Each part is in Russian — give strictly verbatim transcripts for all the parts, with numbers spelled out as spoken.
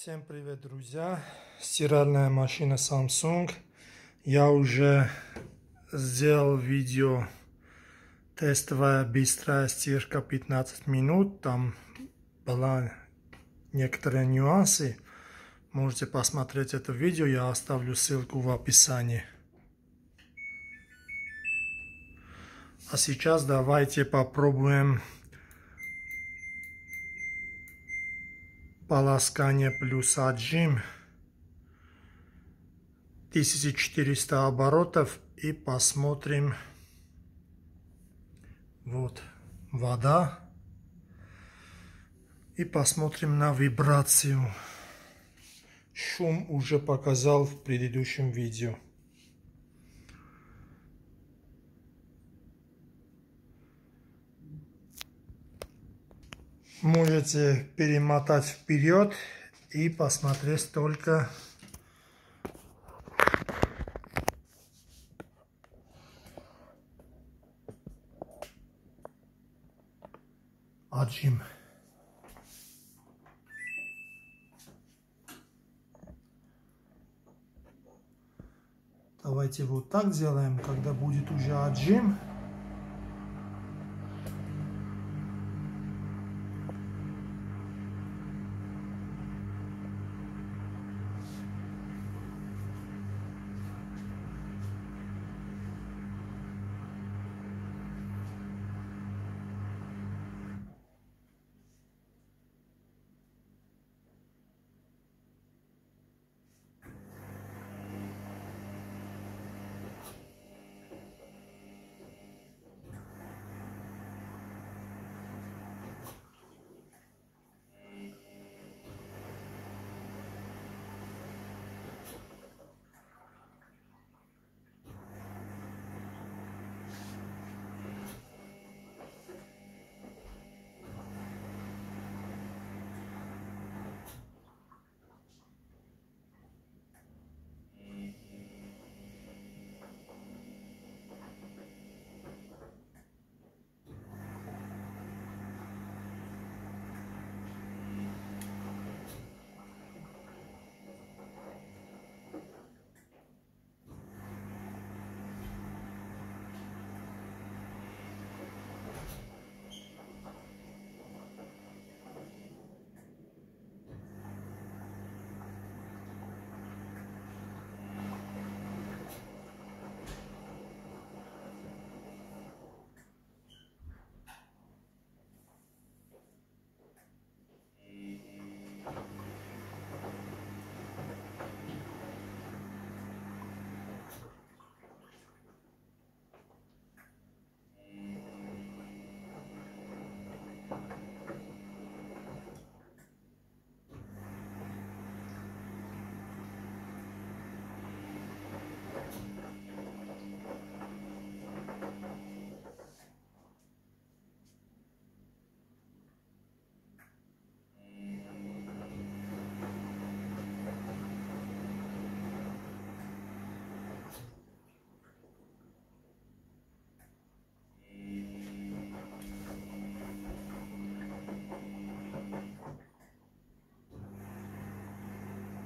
Всем привет, друзья! Стиральная машина Samsung. Я уже сделал видео тестовая быстрая стирка пятнадцать минут. Там были некоторые нюансы. Можете посмотреть это видео. Я оставлю ссылку в описании. А сейчас давайте попробуем полоскание плюс отжим, тысяча четыреста оборотов, и посмотрим. Вот вода, и посмотрим на вибрацию. Шум уже показал в предыдущем видео. Можете перемотать вперед и посмотреть только отжим. Давайте вот так сделаем, когда будет уже отжим.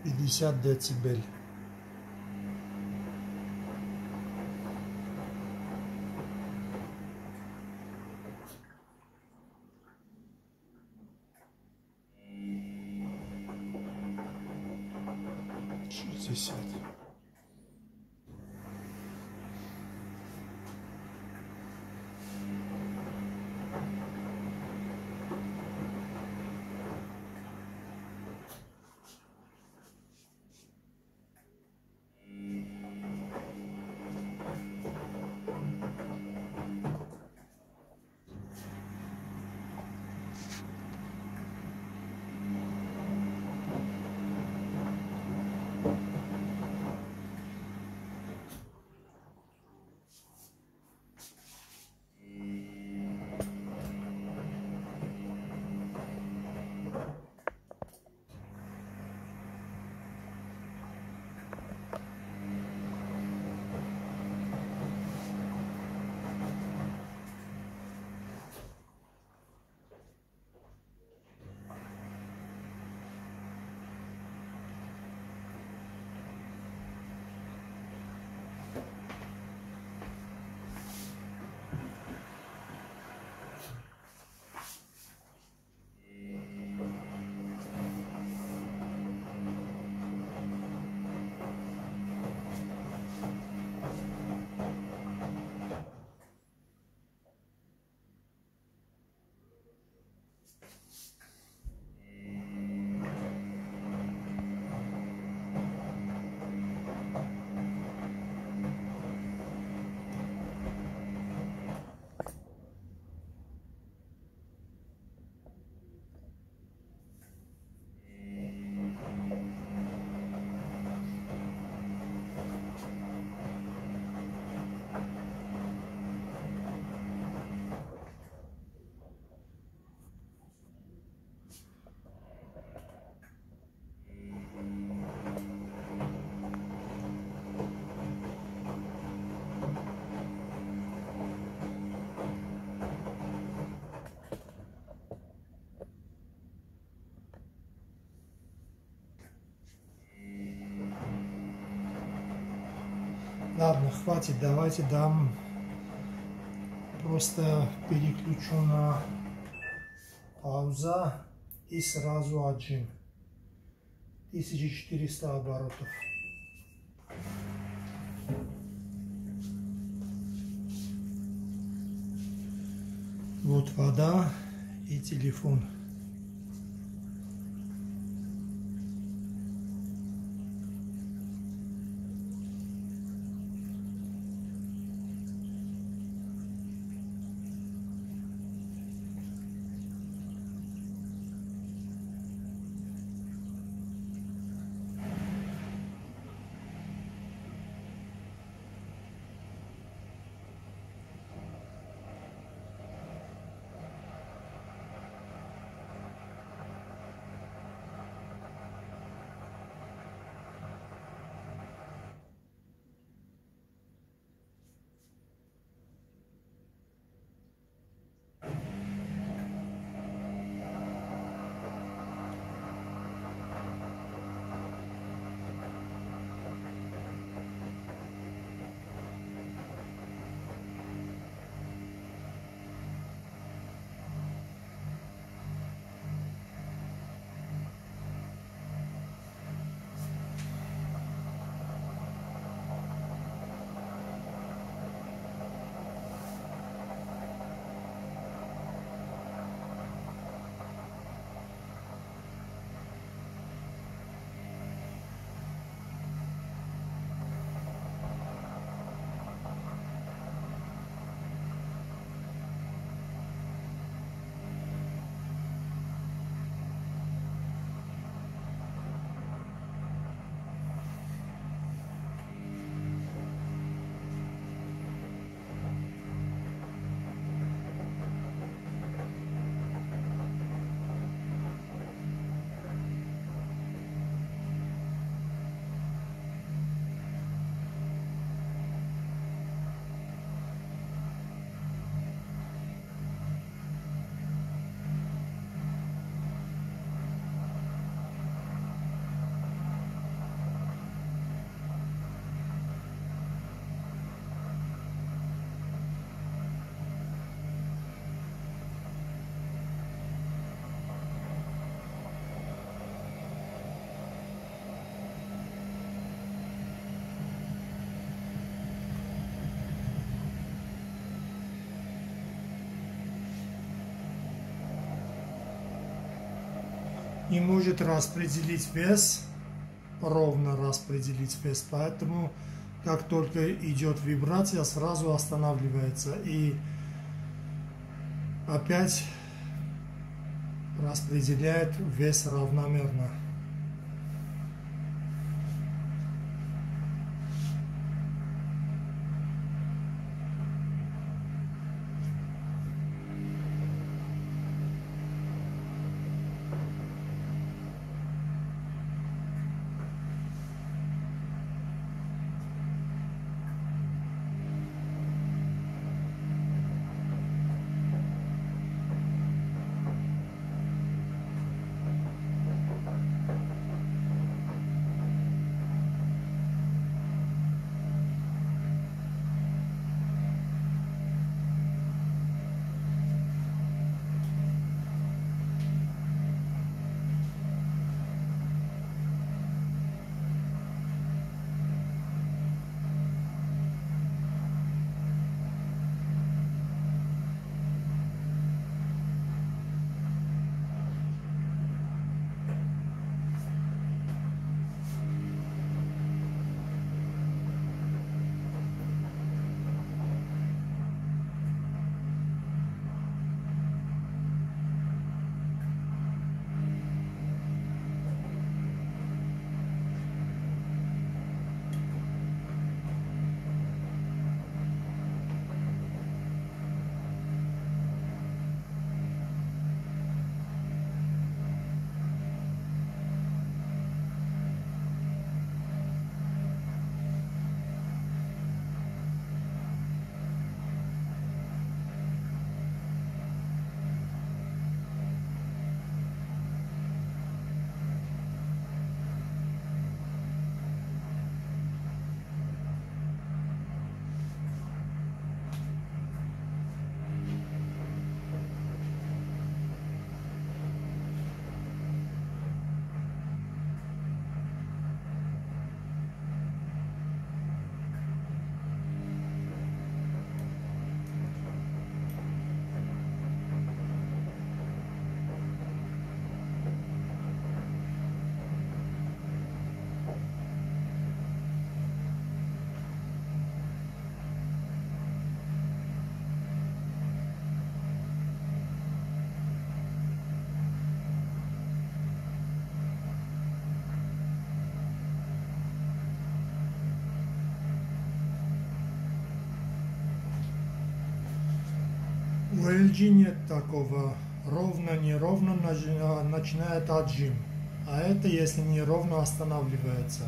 пятьдесят децибель. шестьдесят. Ладно, хватит, давайте дам, просто переключу на пауза и сразу отжим. тысяча четыреста оборотов. Вот вода и телефон. Не может распределить вес, ровно распределить вес, поэтому как только идет вибрация, сразу останавливается и опять распределяет вес равномерно. У эл джи нет такого, ровно-неровно начинает отжим, а это если неровно останавливается.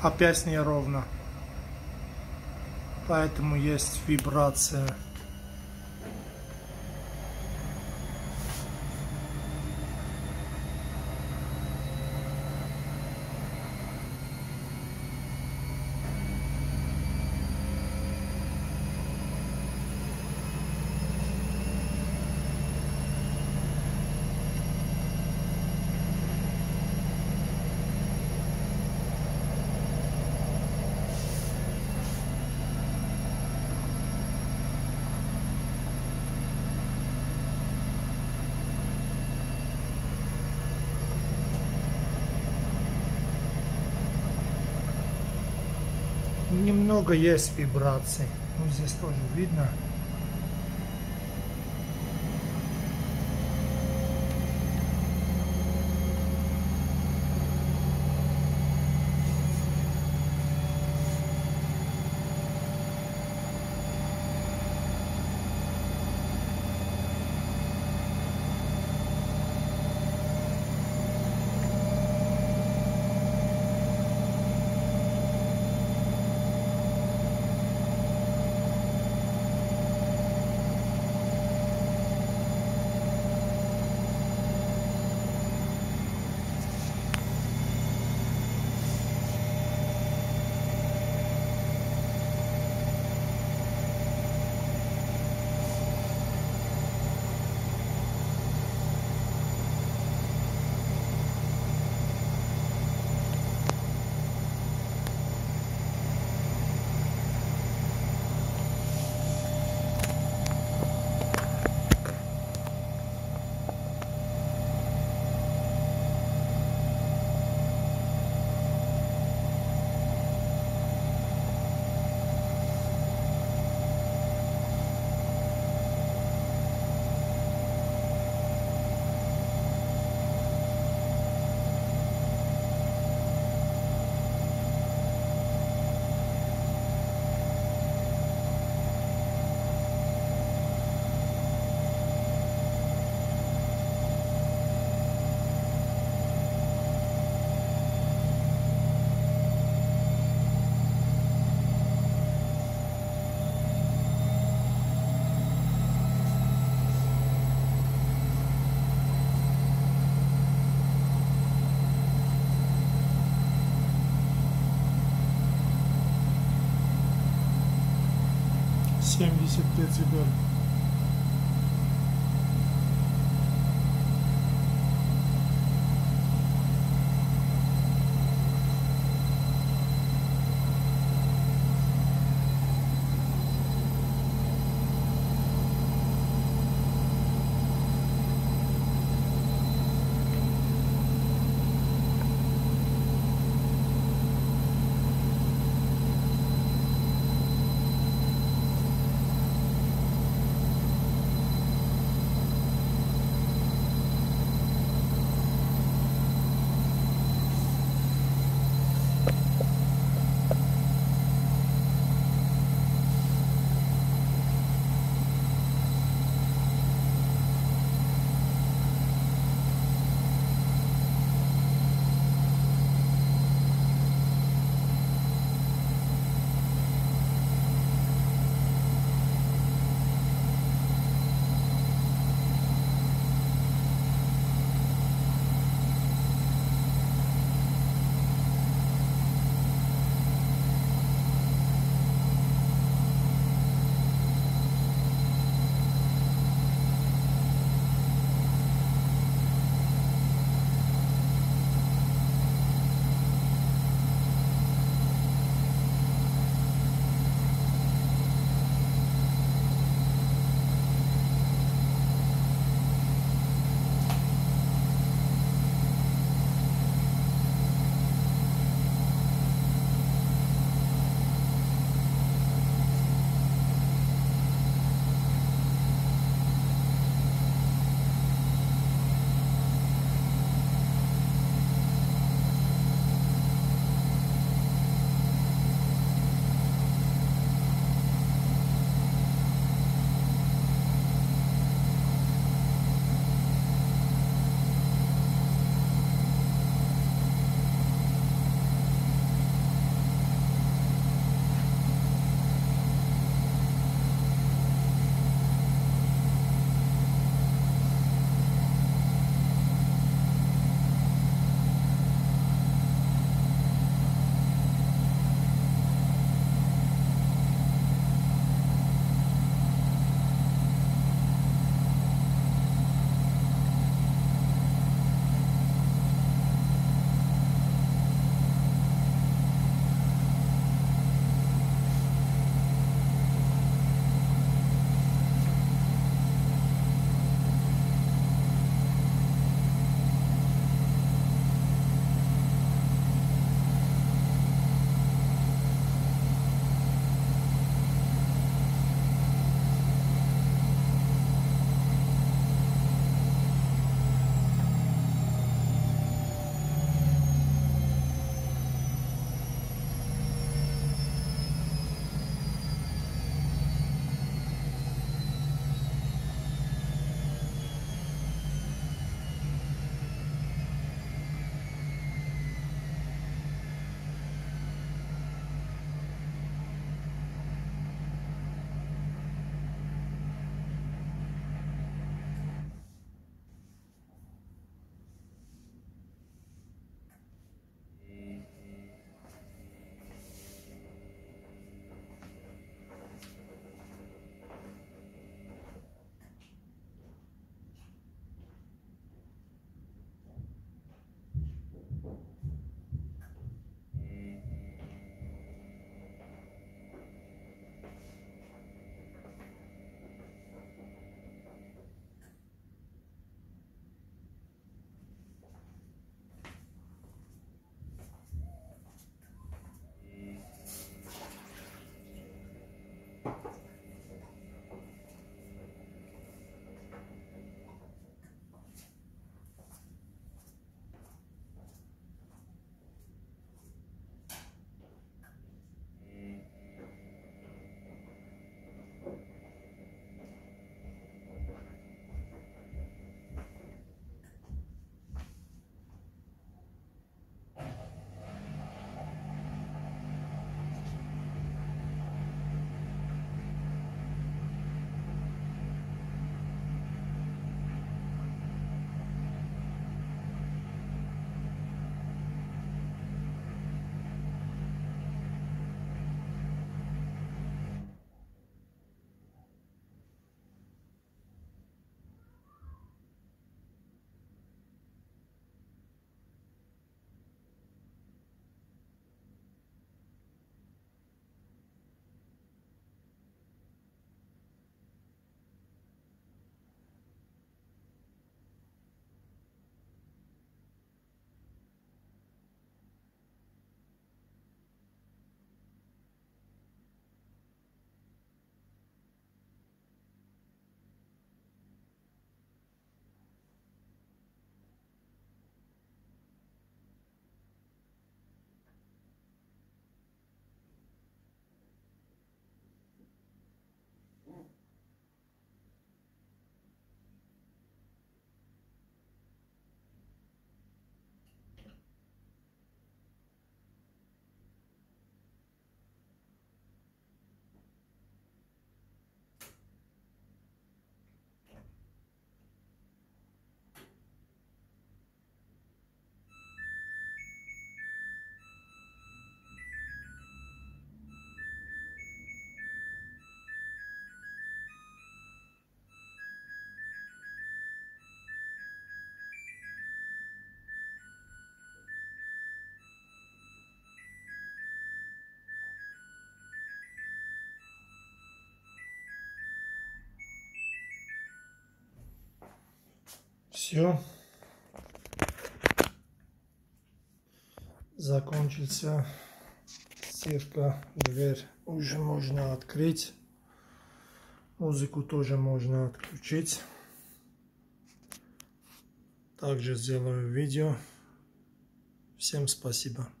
Опять неровно, поэтому есть вибрация. Немного есть вибраций, ну, здесь тоже видно. семьдесят децибел. Все. Закончился стирка, дверь уже можно открыть. Музыку тоже можно отключить. Также сделаю видео. Всем спасибо.